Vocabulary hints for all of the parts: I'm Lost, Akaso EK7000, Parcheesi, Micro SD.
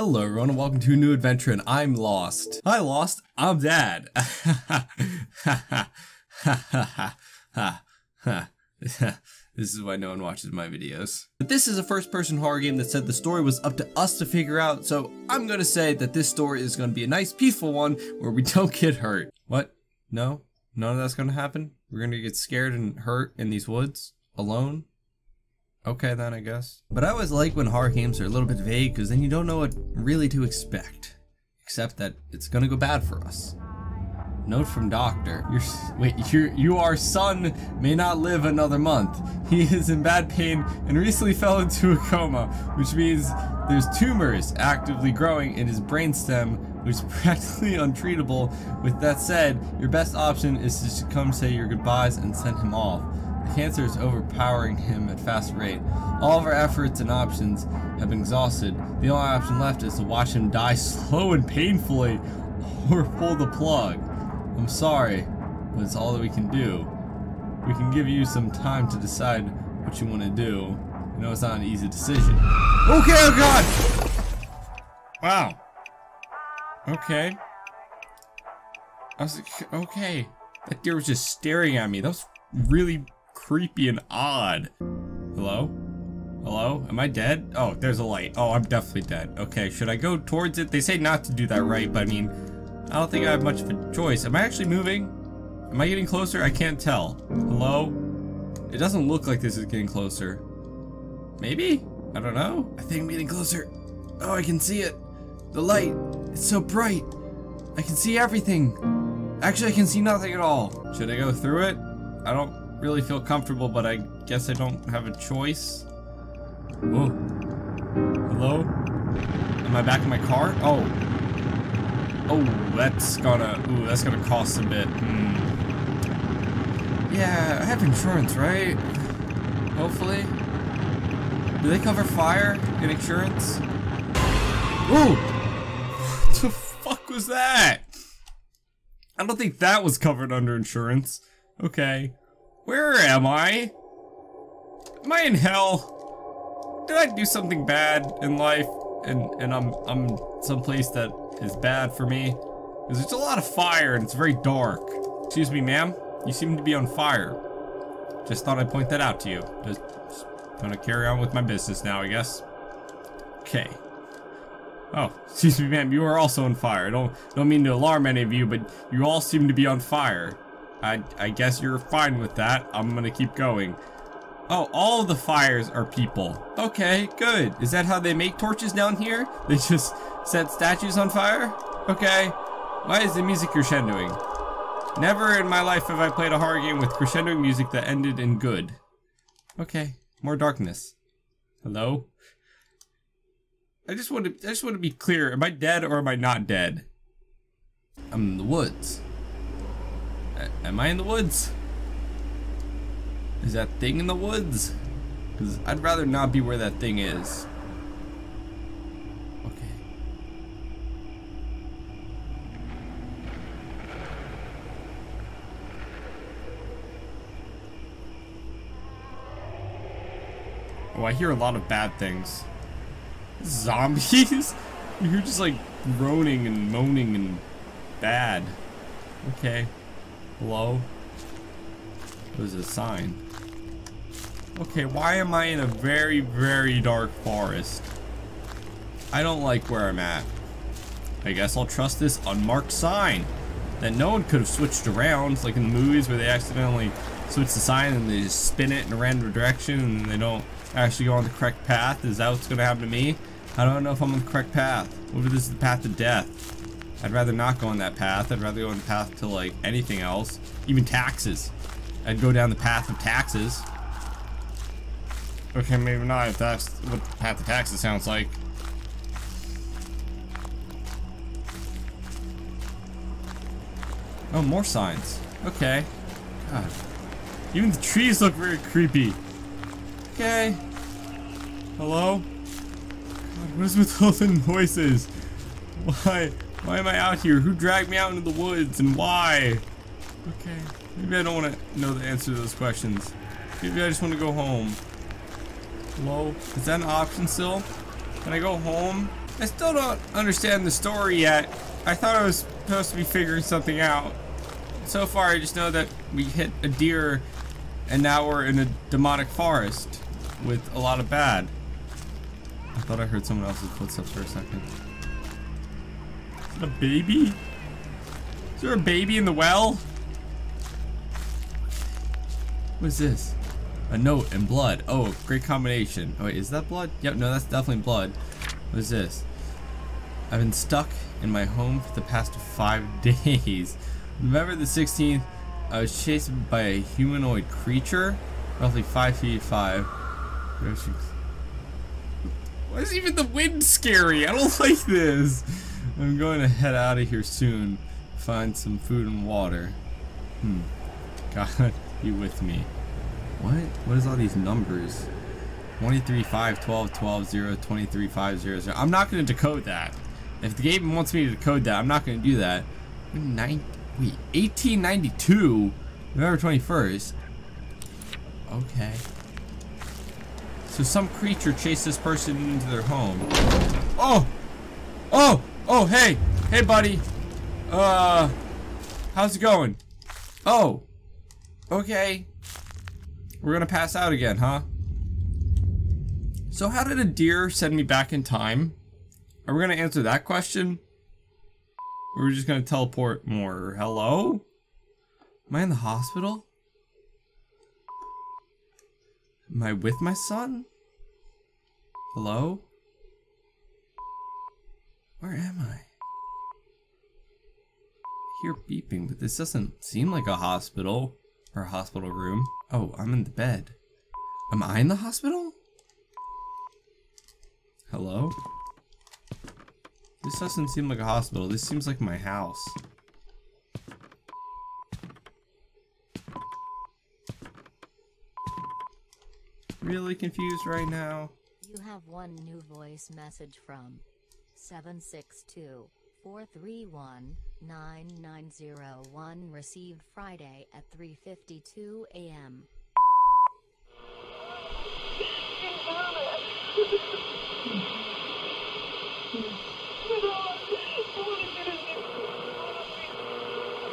Hello everyone and welcome to a new adventure and I'm Lost. Hi Lost, I'm Dad. This is why no one watches my videos. But this is a first person horror game that said the story was up to us to figure out, so I'm gonna say that this story is gonna be a nice peaceful one where we don't get hurt. What? No? None of that's gonna happen? We're gonna get scared and hurt in these woods? Alone? Okay then, I guess. But I always like when horror games are a little bit vague because then you don't know what really to expect. Except that it's gonna go bad for us. Note from doctor. Your son may not live another month. He is in bad pain and recently fell into a coma, which means there's tumors actively growing in his brainstem, which is practically untreatable. With that said, your best option is to come say your goodbyes and send him off. Cancer is overpowering him at fast rate. All of our efforts and options have been exhausted. The only option left is to watch him die slow and painfully or pull the plug. I'm sorry, but it's all that we can do. We can give you some time to decide what you want to do. You know it's not an easy decision. Okay, oh god! Wow. Okay. I was like, okay. That deer was just staring at me. That was really creepy and odd. Hello? Hello? Am I dead? Oh, there's a light. Oh, I'm definitely dead. Okay, should I go towards it? They say not to do that, right? But I mean, I don't think I have much of a choice. Am I actually moving? Am I getting closer? I can't tell. Hello? It doesn't look like this is getting closer. Maybe? I don't know. I think I'm getting closer. Oh, I can see it. The light. It's so bright. I can see everything. Actually, I can see nothing at all. Should I go through it? I don't really feel comfortable, but I guess I don't have a choice. Whoa. Hello? Am I back in my car? Oh. Oh, that's gonna cost a bit. Yeah, I have insurance, right? Hopefully. Do they cover fire in insurance? Ooh! What the fuck was that? I don't think that was covered under insurance. Okay. Where am I? Am I in hell? Did I do something bad in life and I'm someplace that is bad for me? Because there's a lot of fire and it's very dark. Excuse me, ma'am. You seem to be on fire. Just thought I'd point that out to you. Just gonna carry on with my business now, I guess. Okay. Oh, excuse me, ma'am. You are also on fire. I don't mean to alarm any of you, but you all seem to be on fire. I guess you're fine with that. I'm gonna keep going. Oh, all the fires are people. Okay, good. Is that how they make torches down here? They just set statues on fire? Okay. Why is the music crescendoing? Never in my life have I played a horror game with crescendoing music that ended in good. Okay, more darkness. Hello? I just want to be clear. Am I dead or am I not dead? I'm in the woods. Am I in the woods? Is that thing in the woods? Because I'd rather not be where that thing is. Okay. Oh, I hear a lot of bad things. Zombies? You're just like groaning and moaning and bad. Okay. Hello? There's a sign. Okay, why am I in a very, very dark forest? I don't like where I'm at. I guess I'll trust this unmarked sign that no one could have switched around. It's like in the movies where they accidentally switch the sign and they just spin it in a random direction and they don't actually go on the correct path. Is that what's gonna happen to me? I don't know if I'm on the correct path. What if this is the path to death? I'd rather not go on that path. I'd rather go on the path to like anything else, even taxes. I'd go down the path of taxes. Okay, maybe not if that's what the path of taxes sounds like. Oh, more signs. Okay. God. Even the trees look very creepy. Okay. Hello? God, what is with all the noises? Why? Why am I out here? Who dragged me out into the woods and why? Okay, maybe I don't want to know the answer to those questions. Maybe I just want to go home. Hello? Is that an option still? Can I go home? I still don't understand the story yet. I thought I was supposed to be figuring something out. So far, I just know that we hit a deer, and now we're in a demonic forest with a lot of bad. I thought I heard someone else's footsteps for a second. Is that a baby? Is there a baby in the well? What is this? A note and blood. Oh, great combination. Oh, wait, is that blood? Yep, no, that's definitely blood. What is this? I've been stuck in my home for the past 5 days. November the 16th, I was chased by a humanoid creature, roughly 5'5". Why is even the wind scary? I don't like this. I'm going to head out of here soon. Find some food and water. God, be with me. What? What is all these numbers? 23 5 12 12 0 23 5 0 0. I'm not going to decode that. If the game wants me to decode that, I'm not going to do that. 1892, November 21st. Okay, so some creature chased this person into their home. Oh, hey buddy, how's it going? Oh, okay, we're gonna pass out again, huh? So how did a deer send me back in time? Are we gonna answer that question? Or are we just gonna teleport more? Hello? Am I in the hospital? Am I with my son? Hello? Where am I? I hear beeping, but this doesn't seem like a hospital or a hospital room. Oh, I'm in the bed. Am I in the hospital? Hello? This doesn't seem like a hospital. This seems like my house. Really confused right now. You have one new voice message from 762-431-9901 received Friday at 3:52 a.m.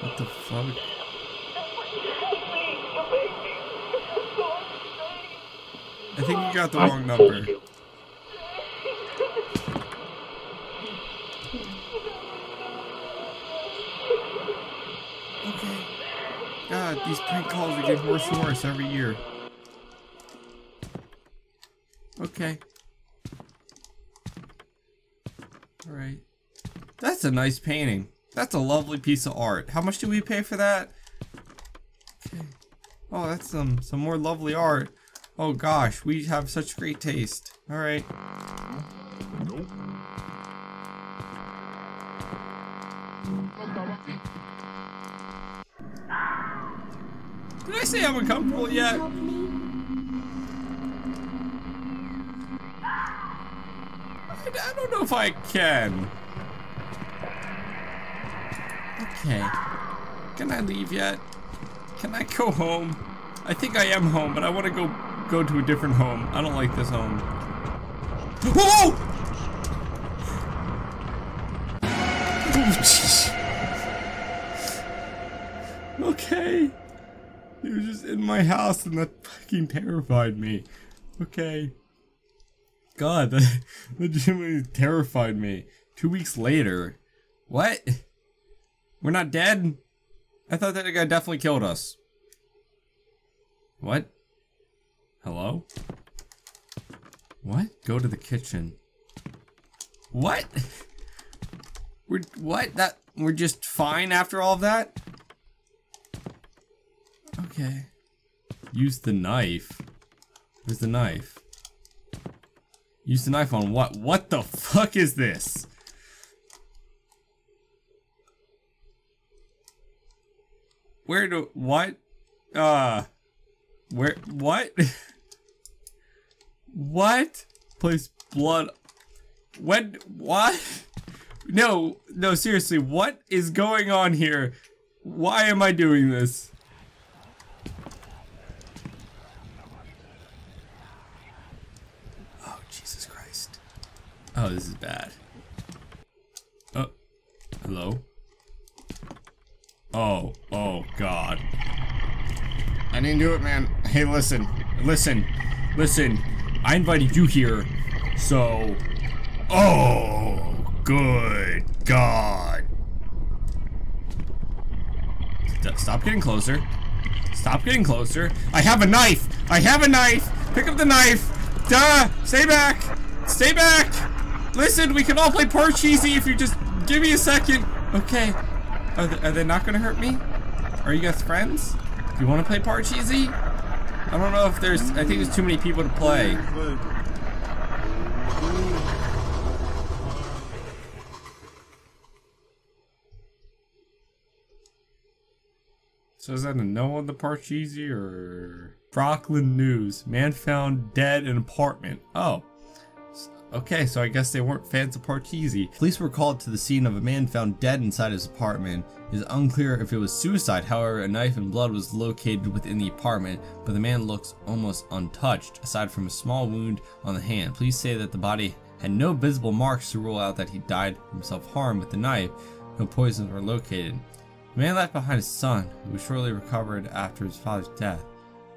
What the fuck? I think you got the wrong number. Okay. God, these prank calls are getting worse and worse every year. Okay. Alright. That's a nice painting. That's a lovely piece of art. How much do we pay for that? Okay. Oh, that's some more lovely art. Oh gosh, we have such great taste. Alright. Did I say I'm uncomfortable yet? I don't know if I can. Okay. Can I leave yet? Can I go home? I think I am home, but I want to go to a different home. I don't like this home. Whoa! Oh, okay. He was just in my house and that fucking terrified me. Okay. God, that legitimately terrified me. 2 weeks later. What? We're not dead? I thought that guy definitely killed us. What? Hello? What? Go to the kitchen. What? We're just fine after all of that? Okay. Use the knife. Where's the knife? Use the knife on what? What the fuck is this? Where do, what? Where, what? What? Place blood, when, what? No, no, seriously, what is going on here? Why am I doing this? Oh, Jesus Christ. Oh, this is bad. Hello? Oh, oh God. I didn't do it, man. Hey, listen. I invited you here, so... Oh, good God. Stop getting closer. Stop getting closer. I have a knife. I have a knife. Pick up the knife. Duh. Stay back. Stay back. Listen, we can all play Parcheesi if you just give me a second. Okay. Are they not gonna hurt me? Are you guys friends? Do you wanna play Parcheesi? I don't know if there's, I think there's too many people to play. So is that a no on the Parcheesi or? Rockland News, man found dead in apartment. Oh. Okay, so I guess they weren't fans of Parcheesi. Police were called to the scene of a man found dead inside his apartment. It is unclear if it was suicide, however, a knife and blood was located within the apartment, but the man looks almost untouched, aside from a small wound on the hand. Police say that the body had no visible marks to rule out that he died from self-harm with the knife. No poisons were located. The man left behind his son, who was shortly recovered after his father's death.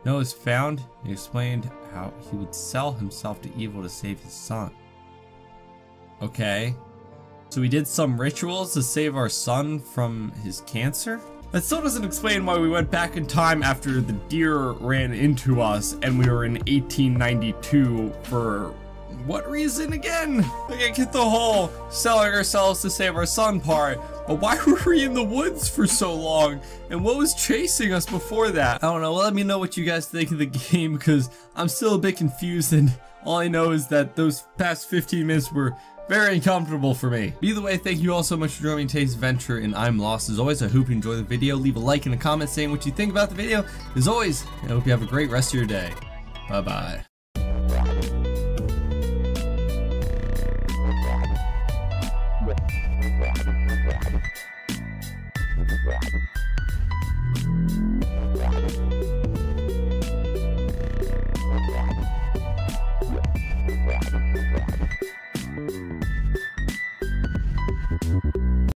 Noah was found and explained how he would sell himself to evil to save his son. Okay, so we did some rituals to save our son from his cancer? That still doesn't explain why we went back in time after the deer ran into us and we were in 1892 for what reason again? Like, I get the whole selling ourselves to save our son part, but why were we in the woods for so long? And what was chasing us before that? I don't know, let me know what you guys think of the game because I'm still a bit confused and all I know is that those past 15 minutes were very uncomfortable for me. Either way, thank you all so much for joining today's adventure and I'm Lost. As always, I hope you enjoy the video. Leave a like and a comment saying what you think about the video. As always, I hope you have a great rest of your day. Bye-bye.